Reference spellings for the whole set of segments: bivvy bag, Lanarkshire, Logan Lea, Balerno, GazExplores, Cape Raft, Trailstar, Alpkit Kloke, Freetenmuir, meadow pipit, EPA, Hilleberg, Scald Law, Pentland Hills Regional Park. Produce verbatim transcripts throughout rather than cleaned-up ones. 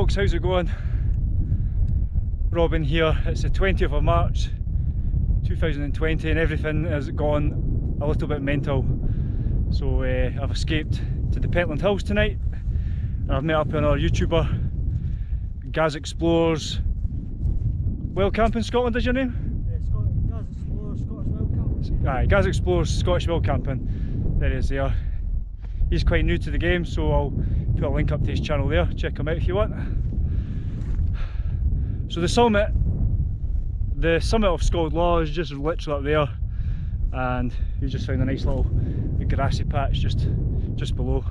folks, how's it going? Robin here. It's the twentieth of March two thousand twenty and everything has gone a little bit mental. So uh, I've escaped to the Pentland Hills tonight and I've met up with another YouTuber, GazExplores. Wild Camp in Scotland is your name? Uh, Scott, GazExplores, Scottish Wild Camping. Aye, GazExplores, Scottish Wild Camping. There he is there. He's quite new to the game, so I'll put a link up to his channel there, check him out if you want. So the summit, the summit of Scald Law is just literally up there, and you just found a nice little grassy patch just just below.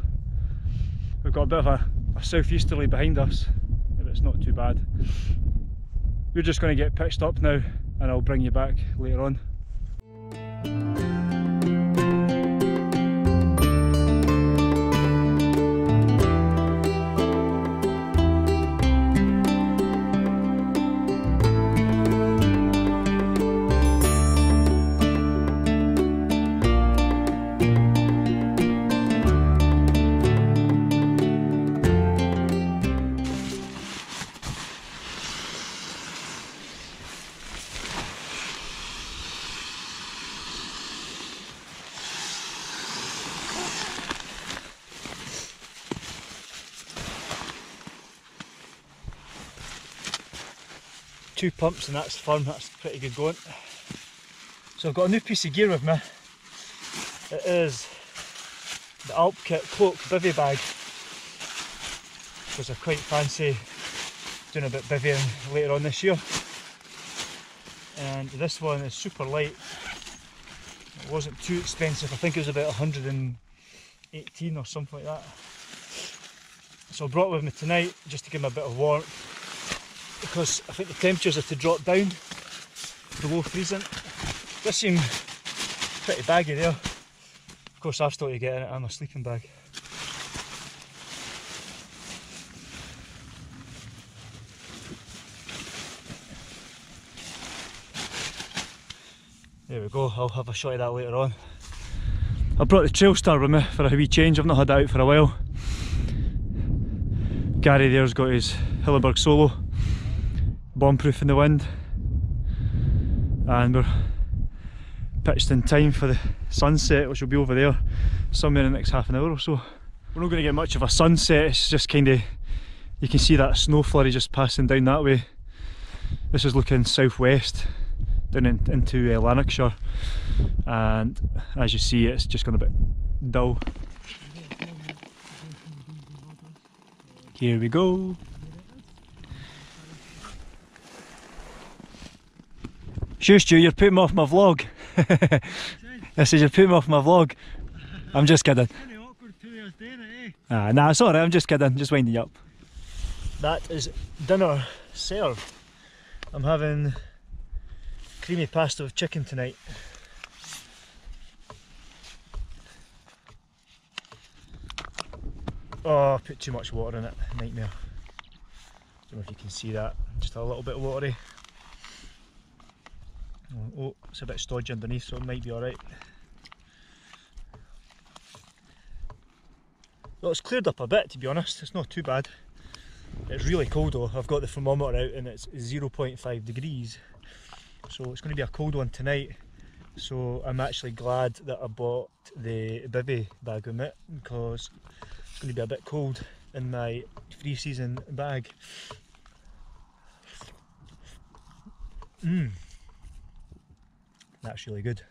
We've got a bit of a, a southeasterly behind us, but it's not too bad. We're just going to get pitched up now, and I'll bring you back later on. Two pumps and that's firm, that's pretty good going. So I've got a new piece of gear with me. It is the Alpkit Kloke bivvy bag, because I quite fancy doing a bit bivvying later on this year. And this one is super light. It wasn't too expensive, I think it was about a hundred and eighteen or something like that. So I brought it with me tonight just to give me a bit of warmth, because I think the temperatures are to drop down below freezing. This seemed pretty baggy there. Of course I've still to get in it, I'm a sleeping bag. There we go, I'll have a shot of that later on. I brought the Trailstar with me for a wee change, I've not had that out for a while. Gary there's got his Hilleberg solo, bombproof in the wind, and we're pitched in time for the sunset, which will be over there somewhere in the next half an hour or so. We're not going to get much of a sunset, it's just kind of, you can see that snow flurry just passing down that way. This is looking southwest down in, into uh, Lanarkshire, and as you see it's just gone a bit dull. Here we go. Shush you, you're putting me off my vlog. I said you're putting me off my vlog. I'm just kidding. It's kind of awkward to us doing it, eh? Ah, nah, it's alright, I'm just kidding, just winding you up. That is dinner served. I'm having creamy pasta with chicken tonight. Oh, I put too much water in it, nightmare. Don't know if you can see that, just a little bit watery. Oh, it's a bit stodgy underneath, so it might be alright. Well, it's cleared up a bit, to be honest, it's not too bad. It's really cold though, I've got the thermometer out and it's zero point five degrees. So it's going to be a cold one tonight. So I'm actually glad that I bought the bivvy bag with it, because it's going to be a bit cold in my free season bag. Mmm. That's really good.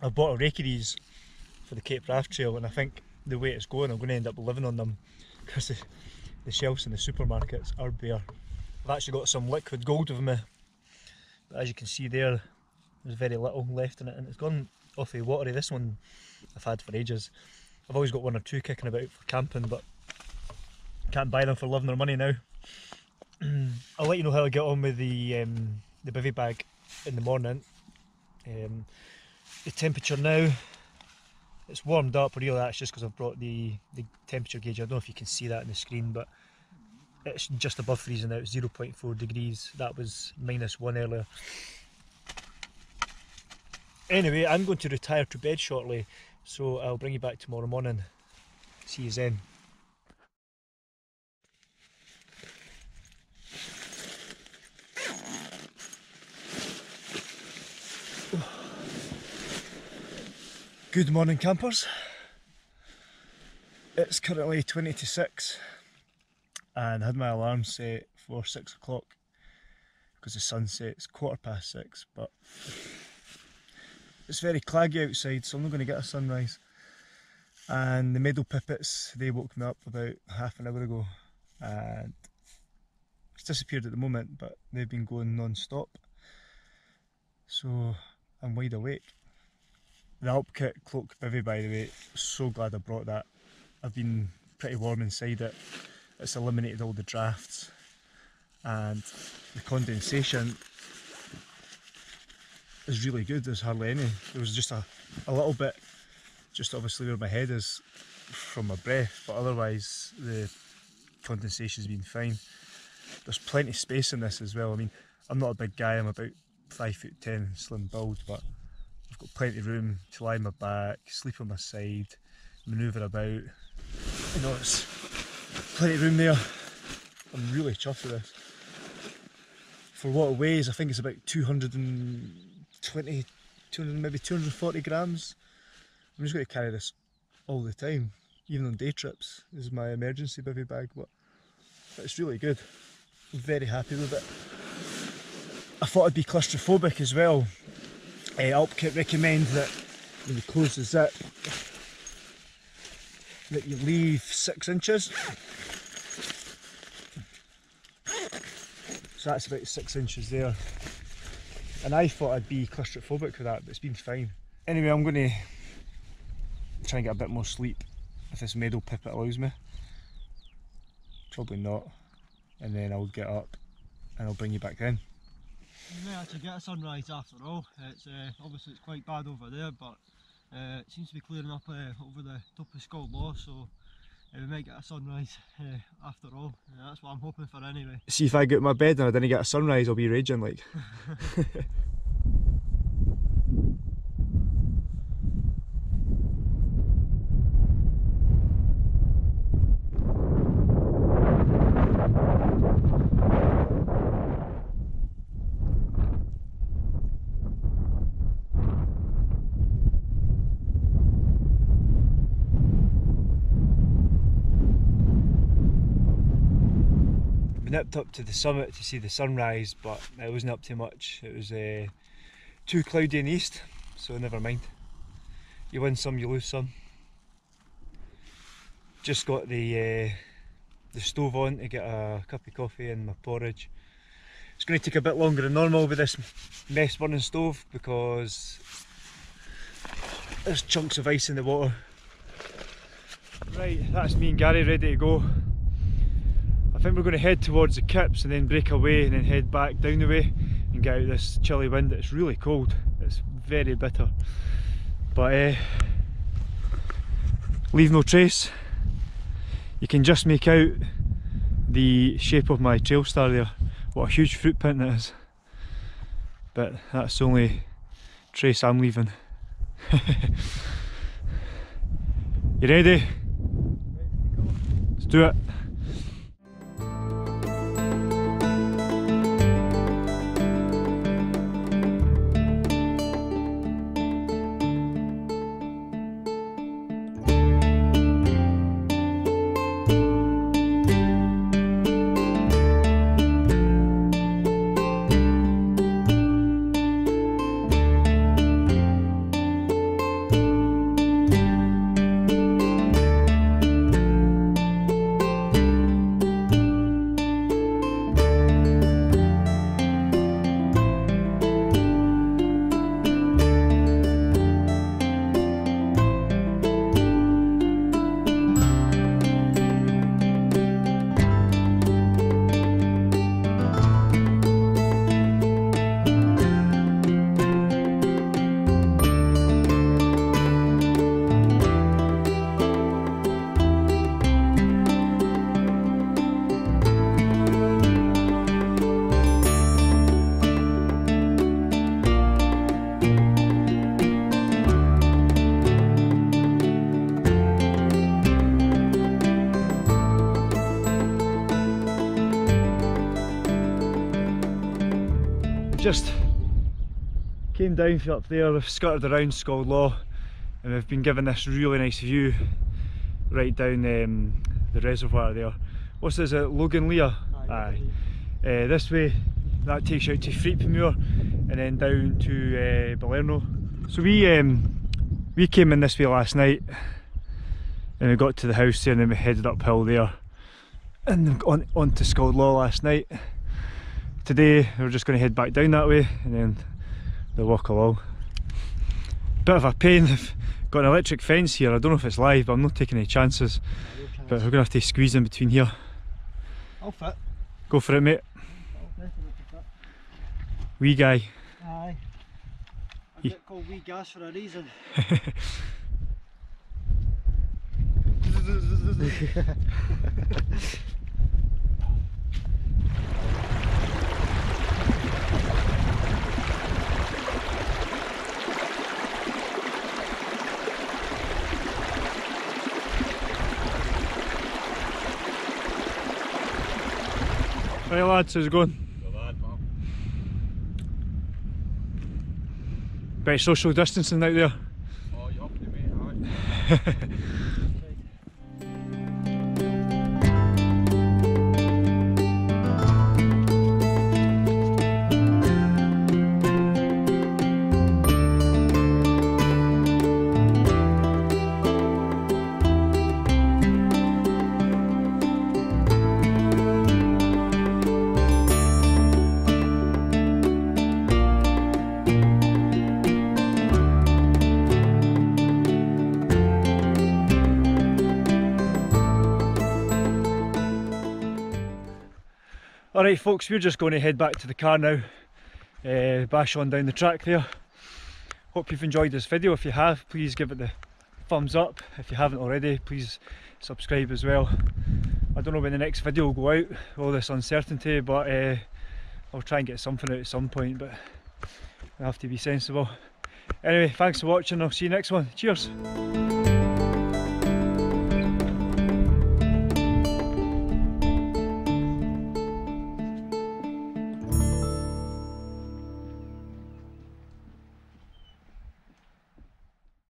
I've bought a rake of these for the Cape Raft trail, and I think the way it's going I'm going to end up living on them, because the, the shelves in the supermarkets are bare. I've actually got some liquid gold with me, but as you can see there, there's very little left in it, and it's gone awfully watery. This one I've had for ages. I've always got one or two kicking about for camping, but can't buy them for loving their money now. I'll let you know how I get on with the um, the bivvy bag in the morning. Um, the temperature now, it's warmed up, really that's just because I've brought the, the temperature gauge. I don't know if you can see that on the screen, but it's just above freezing now, it's zero point four degrees. That was minus one earlier. Anyway, I'm going to retire to bed shortly, so I'll bring you back tomorrow morning. See you then. Good morning, campers. It's currently twenty to six and I had my alarm set for six o'clock because the sun sets quarter past six, but it's very claggy outside, so I'm not going to get a sunrise. And the meadow pipits, they woke me up about half an hour ago and it's disappeared at the moment, but they've been going non-stop, so I'm wide awake. The Alpkit Kloke bivvy, by the way, so glad I brought that. I've been pretty warm inside it. It's eliminated all the drafts and the condensation is really good. There's hardly any. There was just a, a little bit, just obviously where my head is from my breath, but otherwise the condensation's been fine. There's plenty of space in this as well. I mean, I'm not a big guy, I'm about five foot ten, slim build, but I've got plenty of room to lie on my back, sleep on my side, manoeuvre about. You know, it's plenty of room there. I'm really chuffed with this. For what it weighs, I think it's about two hundred twenty, two hundred, maybe two hundred forty grams. I'm just going to carry this all the time, even on day trips. This is my emergency bivvy bag, but it's really good. I'm very happy with it. I thought I'd be claustrophobic as well. Uh, Alpkit recommend that when you close the zip that you leave six inches. So that's about six inches there. And I thought I'd be claustrophobic with that, but it's been fine. Anyway, I'm going to try and get a bit more sleep if this meadow pipit allows me. Probably not. And then I'll get up and I'll bring you back then. We may actually get a sunrise after all. It's uh, obviously it's quite bad over there, but uh, it seems to be clearing up uh, over the top of Scald Law, so uh, we might get a sunrise uh, after all. Uh, that's what I'm hoping for anyway. See, if I get out my bed and I didn't get a sunrise, I'll be raging like. Nipped up to the summit to see the sunrise, but it wasn't up to much. It was uh, too cloudy in the east, so never mind. You win some, you lose some. Just got the uh, the stove on to get a cup of coffee and my porridge. It's going to take a bit longer than normal with this mess burning stove because there's chunks of ice in the water. Right, that's me and Gary ready to go. I think we're going to head towards the Kips and then break away and then head back down the way and get out this chilly wind. It's really cold, it's very bitter, but uh, leave no trace. You can just make out the shape of my Trailstar there, what a huge footprint that is, but that's the only trace I'm leaving. You ready? Let's do it. just came down up there, we've skirted around Scald Law, and we've been given this really nice view right down um, the reservoir there. What's this, uh, Logan Lea? Aye. Aye. Uh, this way, that takes you out to Freetenmuir and then down to uh, Balerno. So we um, we came in this way last night and we got to the house there and then we headed uphill there and on, on to Scald Law last night. Today we're just going to head back down that way and then they'll walk along. Bit of a pain, they've got an electric fence here, I don't know if it's live but I'm not taking any chances. No, no chance. But we're going to have to squeeze in between here. I'll fit. Go for it, mate. Wee guy. Aye. I get called wee gas for a reason. Right lads, how's it going? Good lad, man. Bit of social distancing out there. Oh, you're up to me, aren't you? Alright folks, we're just going to head back to the car now, uh, bash on down the track there. Hope you've enjoyed this video. If you have, please give it the thumbs up. If you haven't already, please subscribe as well. I don't know when the next video will go out, all this uncertainty, but uh, I'll try and get something out at some point, but I have to be sensible. Anyway, thanks for watching, I'll see you next one. Cheers!